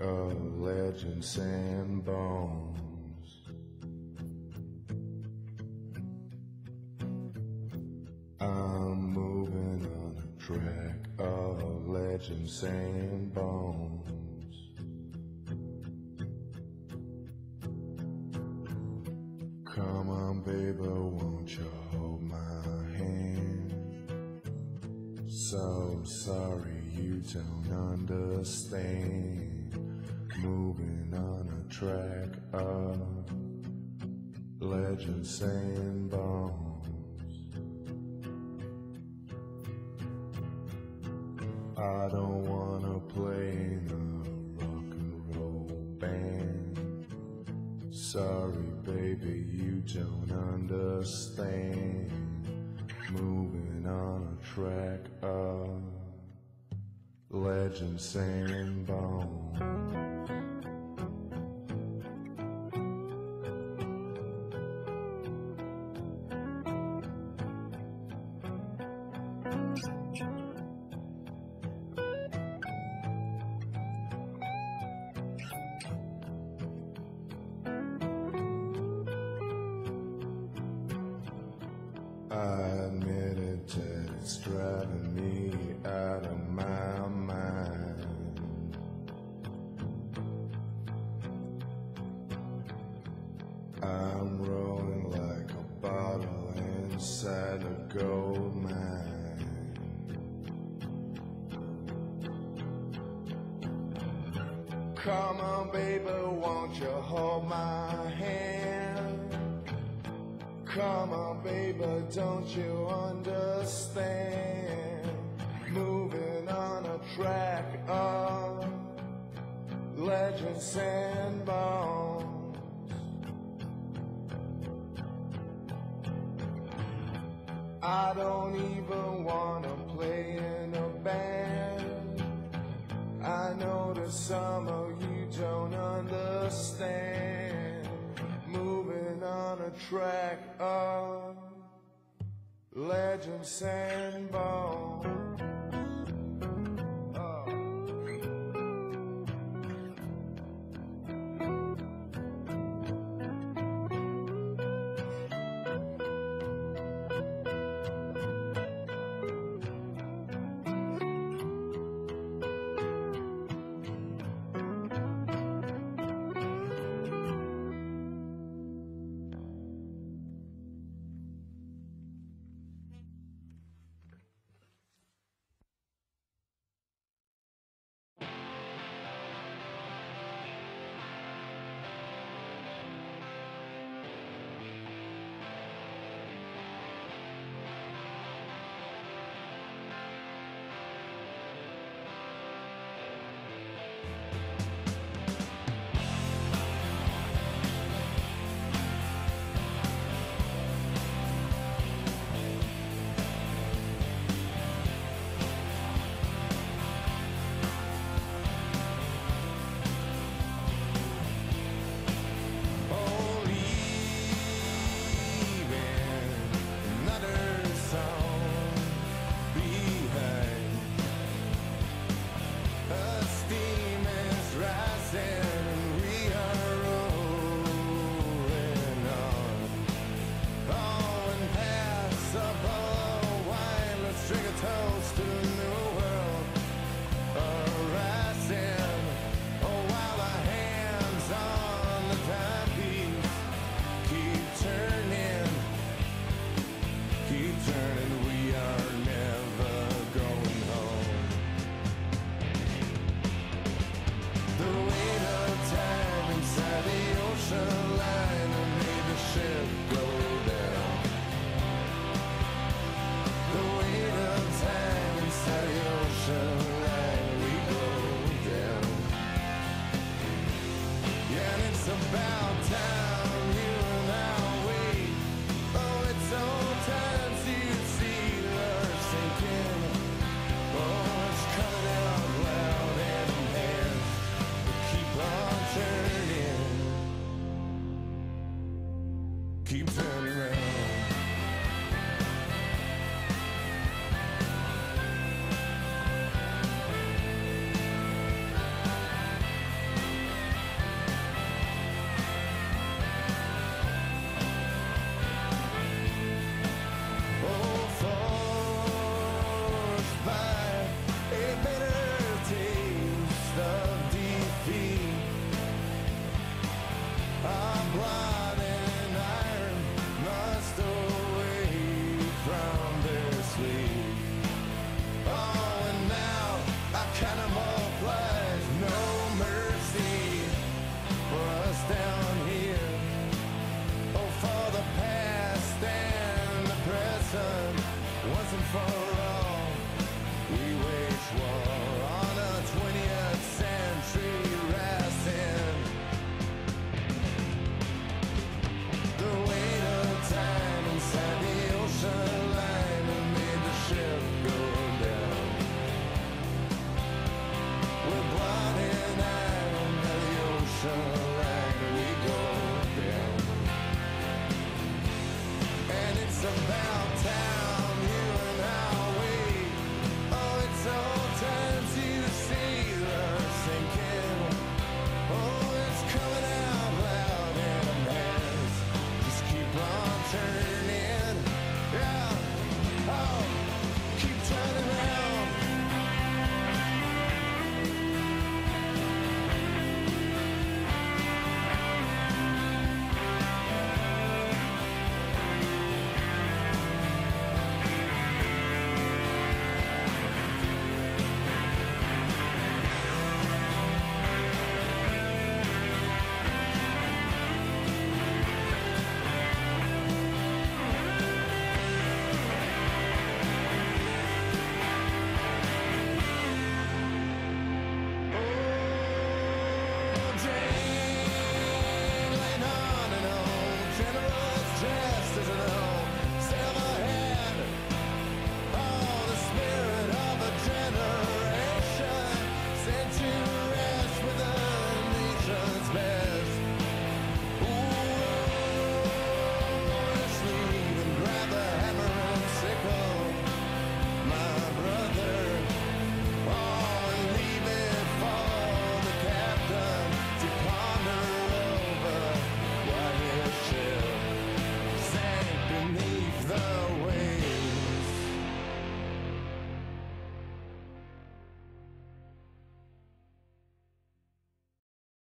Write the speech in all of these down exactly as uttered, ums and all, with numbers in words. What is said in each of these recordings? of legends and bones. I'm moving on a track of legends and bones. Come on, baby, won't you hold my hand? So sorry you don't understand. Moving on a track of legends and bones. I don't wanna play in a rock and roll band. Sorry baby, you don't understand. Moving on a track of legends and bones. I admit it, that it's driving me out of my mind. I'm rolling like a bottle inside a gold mine. Come on baby, won't you hold my hand? Come on baby, don't you understand? Moving on a track of legends and bones. I don't even wanna play in a band. I know that some of you don't understand. Moving on a track of legends and bones.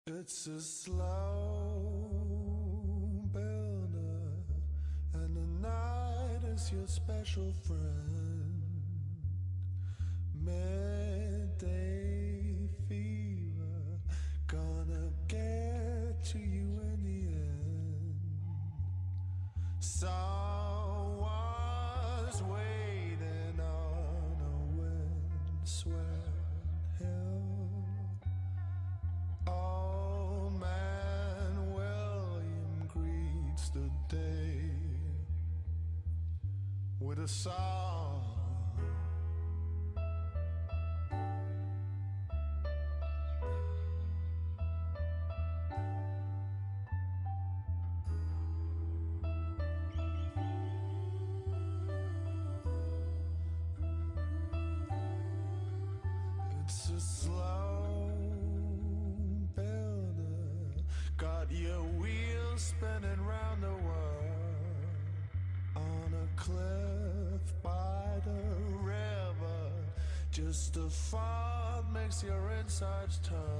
It's a slow burner, and the night is your special friend. Midday fever, gonna get to you in the end. Someone's waiting on a windswept hill. With a song, it's a slow builder, got your wheels spinning round the world. On a cliff by the river, just the fog makes your insides turn.